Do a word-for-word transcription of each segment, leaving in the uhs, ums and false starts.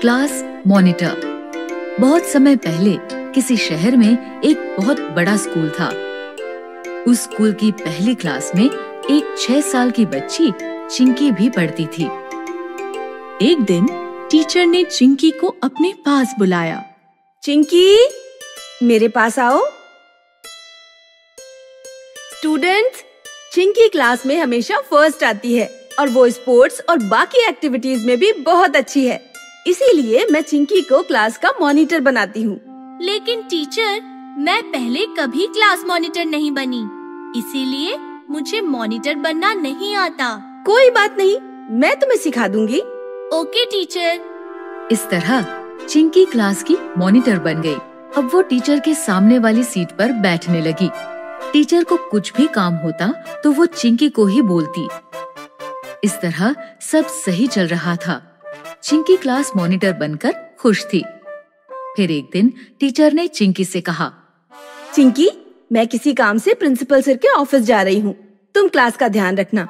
Class monitor. बहुत समय पहले किसी शहर में एक बहुत बड़ा स्कूल था। उस स्कूल की पहली क्लास में एक छह साल की बच्ची चिंकी भी पढ़ती थी। एक दिन टीचर ने चिंकी को अपने पास बुलाया। चिंकी, मेरे पास आओ। स्टूडेंट्स, चिंकी क्लास में हमेशा फर्स्ट आती है और वो स्पोर्ट्स और बाकी एक्टिविटीज में भी बहुत अच्छी है, इसीलिए मैं चिंकी को क्लास का मॉनिटर बनाती हूँ। लेकिन टीचर, मैं पहले कभी क्लास मॉनिटर नहीं बनी, इसीलिए मुझे मॉनिटर बनना नहीं आता। कोई बात नहीं, मैं तुम्हें सिखा दूंगी। Okay teacher. इस तरह चिंकी क्लास की मॉनिटर बन गई। अब वो टीचर के सामने वाली सीट पर बैठने लगी। टीचर को कुछ भी काम होता तो वो चिंकी को ही बोलती। इस तरह सब सही चल रहा था। चिंकी क्लास मॉनिटर बनकर खुश थी। फिर एक दिन टीचर ने चिंकी से कहा, चिंकी, मैं किसी काम से प्रिंसिपल सर के ऑफिस जा रही हूँ, तुम क्लास का ध्यान रखना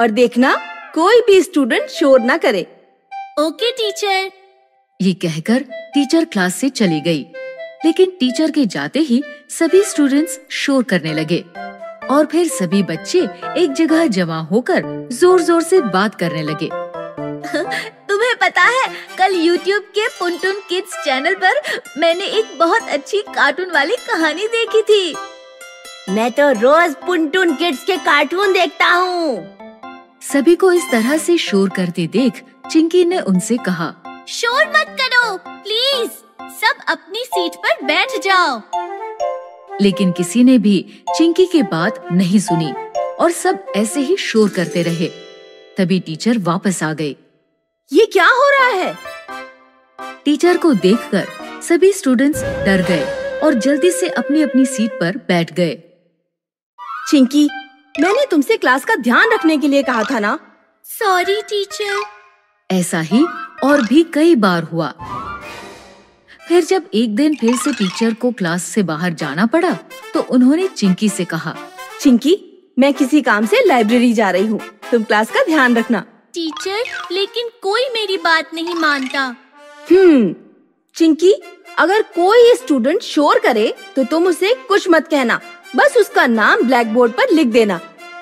और देखना कोई भी स्टूडेंट शोर ना करे। Okay teacher. ये कहकर टीचर क्लास से चली गई। लेकिन टीचर के जाते ही सभी स्टूडेंट्स शोर करने लगे और फिर सभी बच्चे एक जगह जमा होकर जोर जोर से बात करने लगे। तुम्हें पता है, कल यूट्यूब के पुंटून किड्स चैनल पर मैंने एक बहुत अच्छी कार्टून वाली कहानी देखी थी। मैं तो रोज पुंटून किड्स के कार्टून देखता हूँ। सभी को इस तरह से शोर करते देख चिंकी ने उनसे कहा, शोर मत करो प्लीज, सब अपनी सीट पर बैठ जाओ। लेकिन किसी ने भी चिंकी की बात नहीं सुनी और सब ऐसे ही शोर करते रहे। तभी टीचर वापस आ गई। ये क्या हो रहा है? टीचर को देखकर सभी स्टूडेंट्स डर गए और जल्दी से अपनी अपनी सीट पर बैठ गए। चिंकी, मैंने तुमसे क्लास का ध्यान रखने के लिए कहा था ना। Sorry teacher. ऐसा ही और भी कई बार हुआ। फिर जब एक दिन फिर से टीचर को क्लास से बाहर जाना पड़ा तो उन्होंने चिंकी से कहा, चिंकी, मैं किसी काम से लाइब्रेरी जा रही हूँ, तुम क्लास का ध्यान रखना। टीचर, लेकिन कोई मेरी बात नहीं मानता। हम्म, चिंकी, अगर कोई स्टूडेंट शोर करे तो तुम उसे कुछ मत कहना, बस उसका नाम ब्लैक बोर्ड पर लिख देना।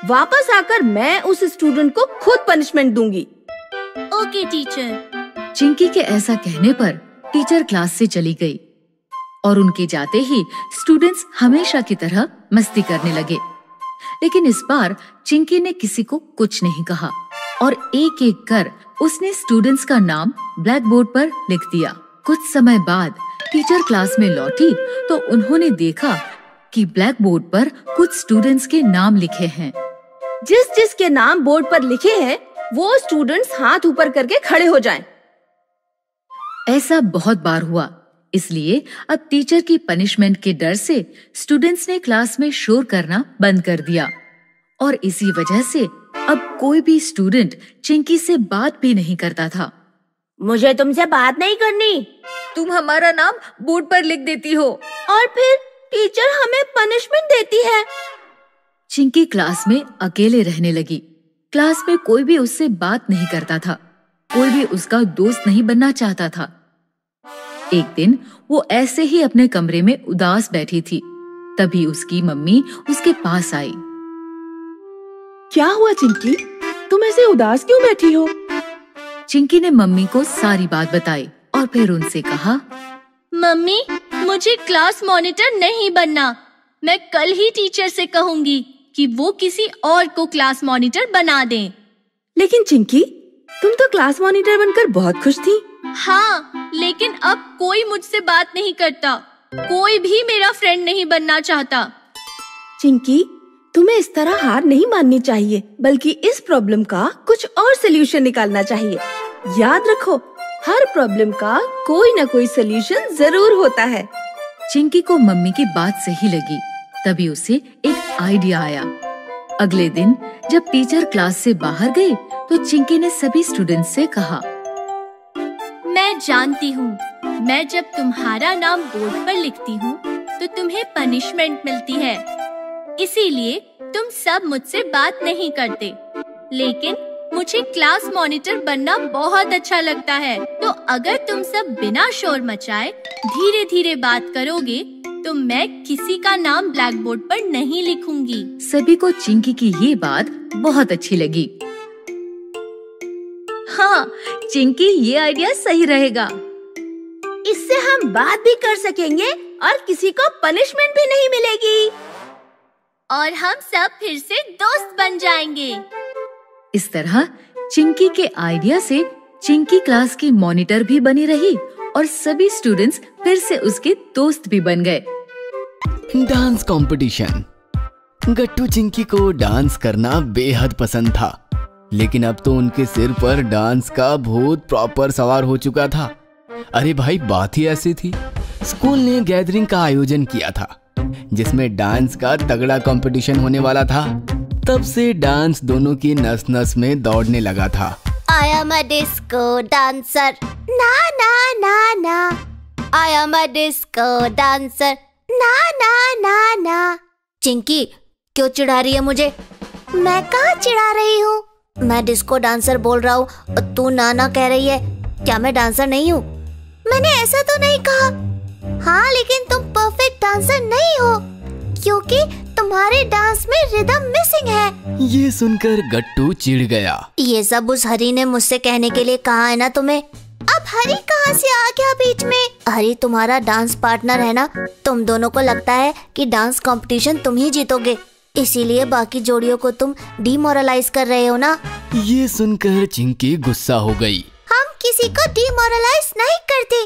वापस आकर मैं उस स्टूडेंट को खुद पनिशमेंट दूंगी। Okay teacher. चिंकी के ऐसा कहने पर टीचर क्लास से चली गई और उनके जाते ही स्टूडेंट्स हमेशा की तरह मस्ती करने लगे। लेकिन इस बार चिंकी ने किसी को कुछ नहीं कहा और एक एक कर उसने स्टूडेंट्स का नाम ब्लैक बोर्ड पर लिख दिया। कुछ समय बाद टीचर क्लास में लौटी तो उन्होंने देखा कि ब्लैक बोर्ड पर कुछ स्टूडेंट्स के नाम लिखे हैं। जिस जिस के नाम बोर्ड पर लिखे हैं, वो स्टूडेंट्स हाथ ऊपर करके खड़े हो जाएं। ऐसा बहुत बार हुआ, इसलिए अब टीचर की पनिशमेंट के डर से स्टूडेंट्स ने क्लास में शोर करना बंद कर दिया और इसी वजह से अब कोई भी स्टूडेंट चिंकी से बात भी नहीं करता था। मुझे तुमसे बात नहीं करनी, तुम हमारा नाम बोर्ड पर लिख देती हो और फिर टीचर हमें पनिशमेंट देती है। चिंकी क्लास में अकेले रहने लगी। क्लास में कोई भी उससे बात नहीं करता था, कोई भी उसका दोस्त नहीं बनना चाहता था। एक दिन वो ऐसे ही अपने कमरे में उदास बैठी थी, तभी उसकी मम्मी उसके पास आई। क्या हुआ चिंकी, तुम ऐसे उदास क्यों बैठी हो? चिंकी ने मम्मी को सारी बात बताई और फिर उनसे कहा, मम्मी, मुझे क्लास मॉनिटर नहीं बनना। मैं कल ही टीचर से कहूँगी कि वो किसी और को क्लास मॉनिटर बना दें। लेकिन चिंकी, तुम तो क्लास मॉनिटर बनकर बहुत खुश थी। हाँ, लेकिन अब कोई मुझसे बात नहीं करता, कोई भी मेरा फ्रेंड नहीं बनना चाहता। चिंकी, तुम्हें इस तरह हार नहीं माननी चाहिए, बल्कि इस प्रॉब्लम का कुछ और सलूशन निकालना चाहिए। याद रखो, हर प्रॉब्लम का कोई न कोई सलूशन जरूर होता है। चिंकी को मम्मी की बात सही लगी, तभी उसे एक आइडिया आया। अगले दिन जब टीचर क्लास से बाहर गई तो चिंकी ने सभी स्टूडेंट्स से कहा, मैं जानती हूँ, मैं जब तुम्हारा नाम बोर्ड पर लिखती हूँ तो तुम्हें पनिशमेंट मिलती है, इसीलिए तुम सब मुझसे बात नहीं करते। लेकिन मुझे क्लास मॉनिटर बनना बहुत अच्छा लगता है। तो अगर तुम सब बिना शोर मचाए धीरे धीरे बात करोगे तो मैं किसी का नाम ब्लैक बोर्ड पर नहीं लिखूंगी। सभी को चिंकी की ये बात बहुत अच्छी लगी। हाँ चिंकी, ये आइडिया सही रहेगा। इससे हम बात भी कर सकेंगे और किसी को पनिशमेंट भी नहीं मिलेगी और हम सब फिर से दोस्त बन जाएंगे। इस तरह चिंकी के आइडिया से चिंकी क्लास की मॉनिटर भी बनी रही और सभी स्टूडेंट्स फिर से उसके दोस्त भी बन गए। Dance competition. गट्टू चिंकी को डांस करना बेहद पसंद था, लेकिन अब तो उनके सिर पर डांस का भूत प्रॉपर सवार हो चुका था। अरे भाई, बात ही ऐसी थी। स्कूल ने गैदरिंग का आयोजन किया था जिसमें डांस का तगड़ा कंपटीशन होने वाला था। तब से डांस दोनों की नस नस में दौड़ने लगा था। I am a disco dancer, ना ना ना ना। I am a disco dancer, ना ना ना ना। चिंकी, क्यों चिढ़ा रही है मुझे? मैं कहाँ चिढ़ा रही हूँ? मैं डिस्को डांसर बोल रहा हूँ और तू ना ना कह रही है। क्या मैं डांसर नहीं हूँ? मैंने ऐसा तो नहीं कहा। हाँ, लेकिन तुम परफेक्ट डांसर नहीं हो क्योंकि तुम्हारे डांस में रिदम मिसिंग है। ये सुनकर गट्टू चिढ़ गया। ये सब उस हरी ने मुझसे कहने के लिए कहा है ना तुम्हें। अब हरी कहाँ से आ गया बीच में? हरी तुम्हारा डांस पार्टनर है ना। तुम दोनों को लगता है कि डांस कंपटीशन तुम ही जीतोगे, इसीलिए बाकी जोड़ियों को तुम डिमोरलाइज कर रहे हो ना। ये सुनकर चिंकी गुस्सा हो गई। हम किसी को डिमोरलाइज नहीं करते,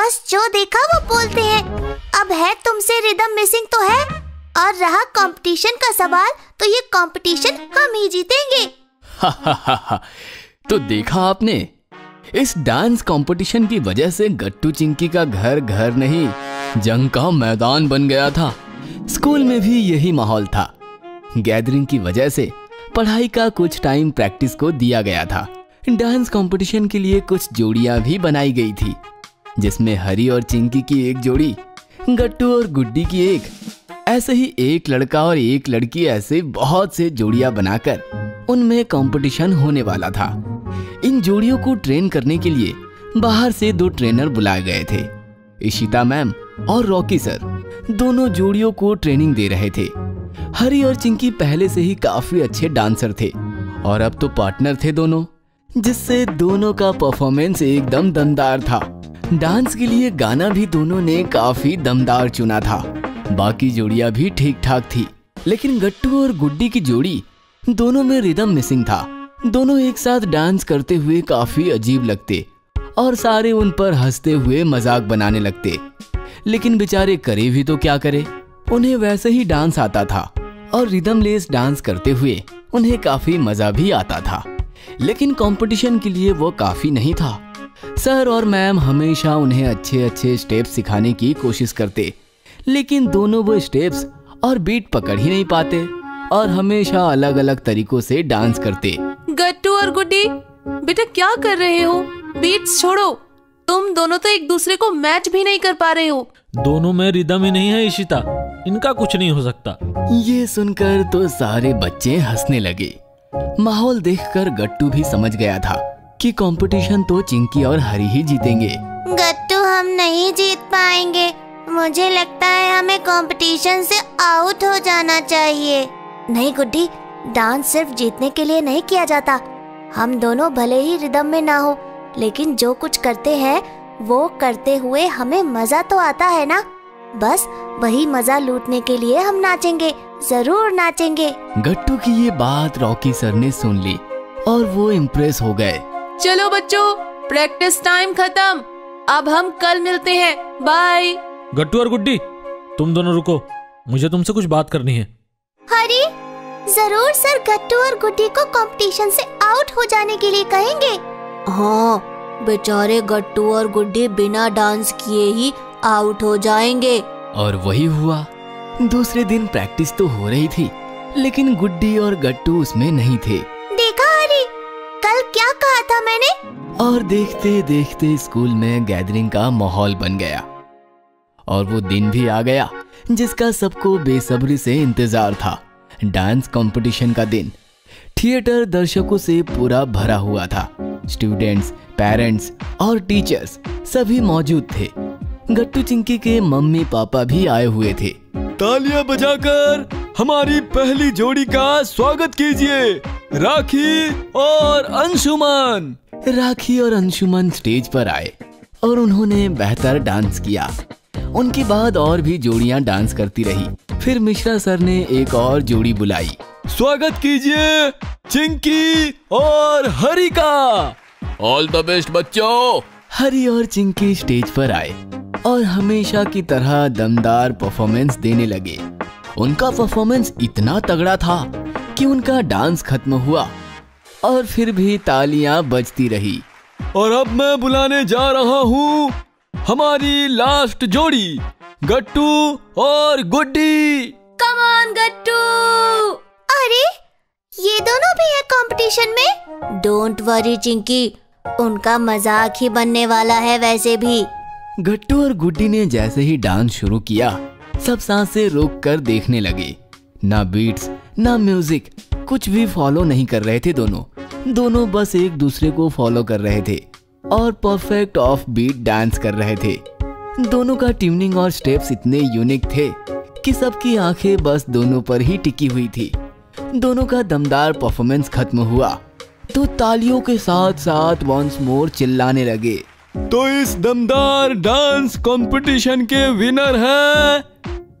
बस जो देखा वो बोलते हैं। अब है तुमसे रिदम मिसिंग तो है, और रहा कंपटीशन का सवाल तो ये कंपटीशन हम ही जीतेंगे। हा हा हा हा। तो देखा आपने, इस डांस कंपटीशन की वजह से गट्टू चिंकी का घर घर नहीं जंग का मैदान बन गया था। स्कूल में भी यही माहौल था। गैदरिंग की वजह से पढ़ाई का कुछ टाइम प्रैक्टिस को दिया गया था। डांस कंपटीशन के लिए कुछ जोड़ियां भी बनाई गई थी जिसमें हरी और चिंकी की एक जोड़ी, गट्टू और गुड्डी की एक, ऐसे ही एक लड़का और एक लड़की, ऐसे बहुत से जोड़ियां बनाकर उनमें कंपटीशन होने वाला था। इन जोड़ियों को ट्रेन करने के लिए बाहर से दो ट्रेनर बुलाए गए थे। इशिता मैम और रॉकी सर दोनों जोड़ियों को ट्रेनिंग दे रहे थे। हरी और चिंकी पहले से ही काफी अच्छे डांसर थे और अब तो पार्टनर थे दोनों, जिससे दोनों का परफॉर्मेंस एकदम दमदार था। डांस के लिए गाना भी दोनों ने काफी दमदार चुना था। बाकी जोड़ियां भी ठीक ठाक थी, लेकिन गट्टू और गुड्डी की जोड़ी, दोनों में रिदम मिसिंग था। दोनों एक साथ डांस करते हुए काफी अजीब लगते और सारे उन पर हंसते हुए मजाक बनाने लगते। लेकिन बेचारे करे भी तो क्या करे, उन्हें वैसे ही डांस आता था और रिदमलेस डांस करते हुए उन्हें काफी मजा भी आता था। लेकिन कंपटीशन के लिए वो काफी नहीं था। सर और मैम हमेशा उन्हें अच्छे अच्छे स्टेप्स सिखाने की कोशिश करते, लेकिन दोनों वो स्टेप्स और बीट पकड़ ही नहीं पाते और हमेशा अलग अलग तरीकों से डांस करते। गट्टू और गुड्डी, बेटा क्या कर रहे हो? बीट्स छोड़ो। तुम दोनों तो एक दूसरे को मैच भी नहीं कर पा रहे हो। दोनों में रिदम ही नहीं है इशिता, इनका कुछ नहीं हो सकता। ये सुनकर तो सारे बच्चे हंसने लगे। माहौल देखकर गट्टू भी समझ गया था कि कंपटीशन तो चिंकी और हरी ही जीतेंगे। गट्टू, हम नहीं जीत पाएंगे। मुझे लगता है हमें कंपटीशन से आउट हो जाना चाहिए। नहीं गुड्डी, डांस सिर्फ जीतने के लिए नहीं किया जाता। हम दोनों भले ही रिदम में ना हो, लेकिन जो कुछ करते हैं वो करते हुए हमें मजा तो आता है ना। बस वही मजा लूटने के लिए हम नाचेंगे, जरूर नाचेंगे। गट्टू की ये बात रॉकी सर ने सुन ली और वो इम्प्रेस हो गए। चलो बच्चों, प्रैक्टिस टाइम खत्म, अब हम कल मिलते हैं, बाय। गट्टू और गुड्डी, तुम दोनों रुको, मुझे तुमसे कुछ बात करनी है। हरी, जरूर सर गट्टू और गुड्डी को कंपटीशन से आउट हो जाने के लिए कहेंगे। हाँ, बेचारे गट्टू और गुड्डी बिना डांस किए ही आउट हो जाएंगे। और वही हुआ। दूसरे दिन प्रैक्टिस तो हो रही थी, लेकिन गुड्डी और गट्टू उसमें नहीं थे। देखा हरी, कल क्या कहा था मैंने? और देखते देखते स्कूल में गैदरिंग का माहौल बन गया और वो दिन भी आ गया जिसका सबको बेसब्री से इंतजार था। डांस कंपटीशन का दिन। थिएटर दर्शकों से पूरा भरा हुआ था। स्टूडेंट्स, पेरेंट्स और टीचर्स सभी मौजूद थे। गट्टू चिंकी के मम्मी पापा भी आए हुए थे। तालियां बजाकर हमारी पहली जोड़ी का स्वागत कीजिए, राखी और अंशुमन। राखी और अंशुमन स्टेज पर आए और उन्होंने बेहतर डांस किया। उनके बाद और भी जोड़ियां डांस करती रही। फिर मिश्रा सर ने एक और जोड़ी बुलाई, स्वागत कीजिए चिंकी और हरी का। ऑल द बेस्ट बच्चों। हरी और चिंकी स्टेज पर आए और हमेशा की तरह दमदार परफॉर्मेंस देने लगे। उनका परफॉर्मेंस इतना तगड़ा था कि उनका डांस खत्म हुआ और फिर भी तालियां बजती रही। और अब मैं बुलाने जा रहा हूँ हमारी लास्ट जोड़ी, गट्टू और गुड्डी। कम ऑन गट्टू। अरे ये दोनों भी है कंपटीशन में? डोंट वरी चिंकी, उनका मजाक ही बनने वाला है वैसे भी। गट्टू और गुड्डी ने जैसे ही डांस शुरू किया, सब सांसें रोककर देखने लगे। ना बीट्स ना म्यूजिक, कुछ भी फॉलो नहीं कर रहे थे। दोनों दोनों बस एक दूसरे को फॉलो कर रहे थे और परफेक्ट ऑफ बीट डांस कर रहे थे। दोनों का ट्यूनिंग और स्टेप्स इतने यूनिक थे कि सबकी आंखें बस दोनों पर ही टिकी हुई थी। दोनों का दमदार परफॉर्मेंस खत्म हुआ तो तालियों के साथ साथ वंस मोर चिल्लाने लगे। तो इस दमदार डांस कंपटीशन के विनर हैं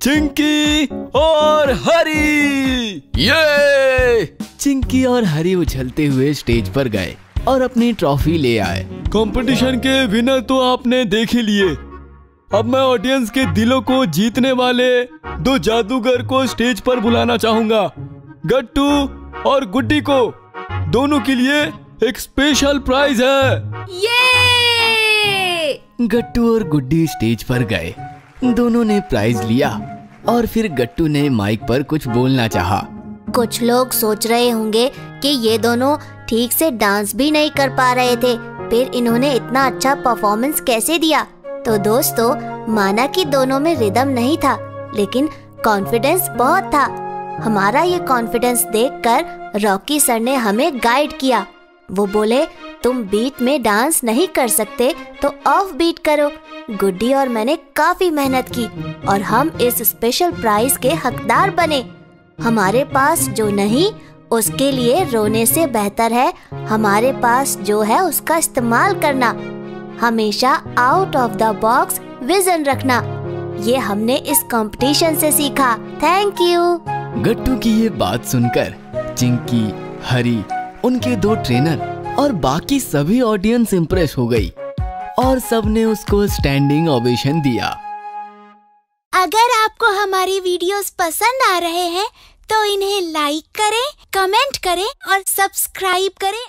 चिंकी और हरी। ये चिंकी और हरी उछलते हुए स्टेज पर गए और अपनी ट्रॉफी ले आए। कंपटीशन के विनर तो आपने देख ही लिए, अब मैं ऑडियंस के दिलों को जीतने वाले दो जादूगर को स्टेज पर बुलाना चाहूंगा, गट्टू और गुड्डी को। दोनों के लिए एक स्पेशल प्राइज है। ये! गट्टू और गुड्डी स्टेज पर गए, दोनों ने प्राइज लिया और फिर गट्टू ने माइक पर कुछ बोलना चाहा। कुछ लोग सोच रहे होंगे कि ये दोनों ठीक से डांस भी नहीं कर पा रहे थे, फिर इन्होंने इतना अच्छा परफॉर्मेंस कैसे दिया? तो दोस्तों, माना कि दोनों में रिदम नहीं था, लेकिन कॉन्फिडेंस बहुत था। हमारा ये कॉन्फिडेंस देखकर रॉकी सर ने हमें गाइड किया। वो बोले, तुम बीट में डांस नहीं कर सकते तो ऑफ बीट करो। गुड्डी और मैंने काफी मेहनत की और हम इस स्पेशल प्राइज के हकदार बने। हमारे पास जो नहीं उसके लिए रोने से बेहतर है हमारे पास जो है उसका इस्तेमाल करना। हमेशा out of the box vision रखना, ये हमने इस कंपटीशन से सीखा। Thank you. गट्टू की ये बात सुनकर चिंकी, हरी, उनके दो ट्रेनर और बाकी सभी ऑडियंस इम्प्रेस हो गई और सबने उसको स्टैंडिंग ओवेशन दिया। अगर आपको हमारी वीडियोस पसंद आ रहे हैं तो इन्हें लाइक करें, कमेंट करें और सब्सक्राइब करें